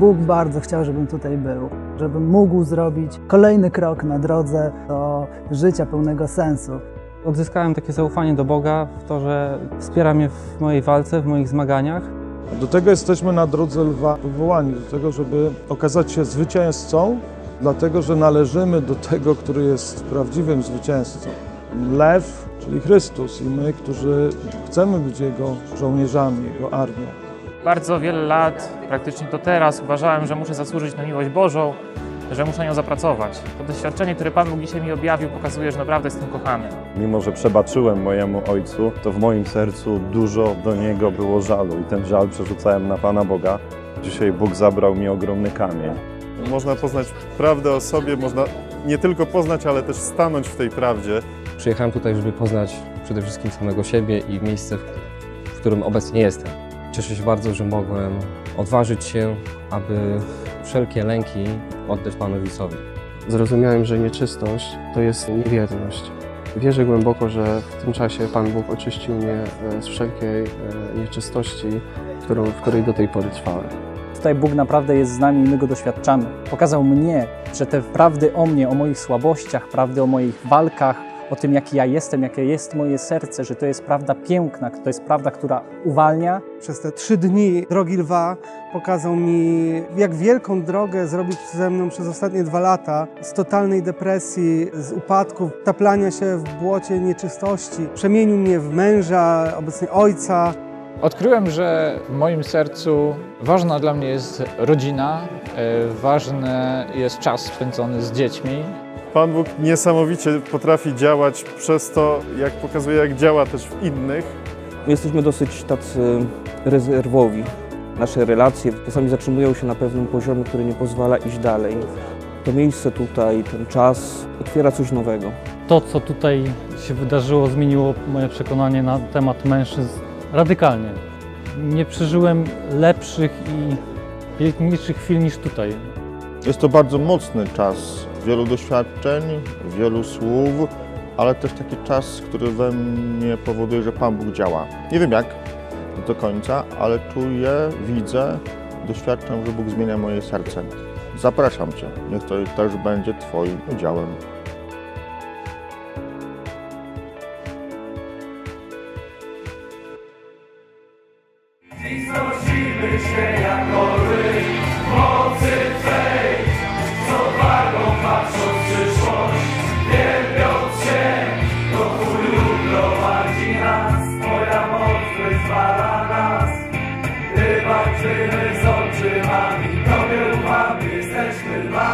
Bóg bardzo chciał, żebym tutaj był, żebym mógł zrobić kolejny krok na drodze do życia pełnego sensu. Odzyskałem takie zaufanie do Boga w to, że wspiera mnie w mojej walce, w moich zmaganiach. Do tego jesteśmy na Drodze Lwa powołani, do tego, żeby okazać się zwycięzcą, dlatego że należymy do tego, który jest prawdziwym zwycięzcą. Lew, czyli Chrystus i my, którzy chcemy być Jego żołnierzami, Jego armią. Bardzo wiele lat, praktycznie to teraz, uważałem, że muszę zasłużyć na miłość Bożą, że muszę na nią zapracować. To doświadczenie, które Pan Bóg dzisiaj mi objawił, pokazuje, że naprawdę jestem kochany. Mimo że przebaczyłem mojemu ojcu, to w moim sercu dużo do niego było żalu i ten żal przerzucałem na Pana Boga. Dzisiaj Bóg zabrał mi ogromny kamień. Można poznać prawdę o sobie, można nie tylko poznać, ale też stanąć w tej prawdzie. Przyjechałem tutaj, żeby poznać przede wszystkim samego siebie i miejsce, w którym obecnie jestem. Cieszę się bardzo, że mogłem odważyć się, aby wszelkie lęki oddać Panu Jezusowi. Zrozumiałem, że nieczystość to jest niewierność. Wierzę głęboko, że w tym czasie Pan Bóg oczyścił mnie z wszelkiej nieczystości, w której do tej pory trwałem. Tutaj Bóg naprawdę jest z nami i my Go doświadczamy. Pokazał mnie, że te prawdy o mnie, o moich słabościach, prawdy o moich walkach, o tym, jaki ja jestem, jakie jest moje serce, że to jest prawda piękna, to jest prawda, która uwalnia. Przez te 3 dni Drogi Lwa pokazał mi, jak wielką drogę zrobił ze mną przez ostatnie 2 lata z totalnej depresji, z upadków, taplania się w błocie nieczystości. Przemienił mnie w męża, obecnie ojca. Odkryłem, że w moim sercu ważna dla mnie jest rodzina, ważny jest czas spędzony z dziećmi. Pan Bóg niesamowicie potrafi działać przez to, jak pokazuje, jak działa też w innych. Jesteśmy dosyć tacy rezerwowi. Nasze relacje czasami zatrzymują się na pewnym poziomie, który nie pozwala iść dalej. To miejsce tutaj, ten czas otwiera coś nowego. To, co tutaj się wydarzyło, zmieniło moje przekonanie na temat mężczyzn radykalnie. Nie przeżyłem lepszych i piękniejszych chwil niż tutaj. Jest to bardzo mocny czas. Wielu doświadczeń, wielu słów, ale też taki czas, który we mnie powoduje, że Pan Bóg działa. Nie wiem jak do końca, ale czuję, widzę, doświadczam, że Bóg zmienia moje serce. Zapraszam Cię, niech to też będzie Twoim udziałem. We're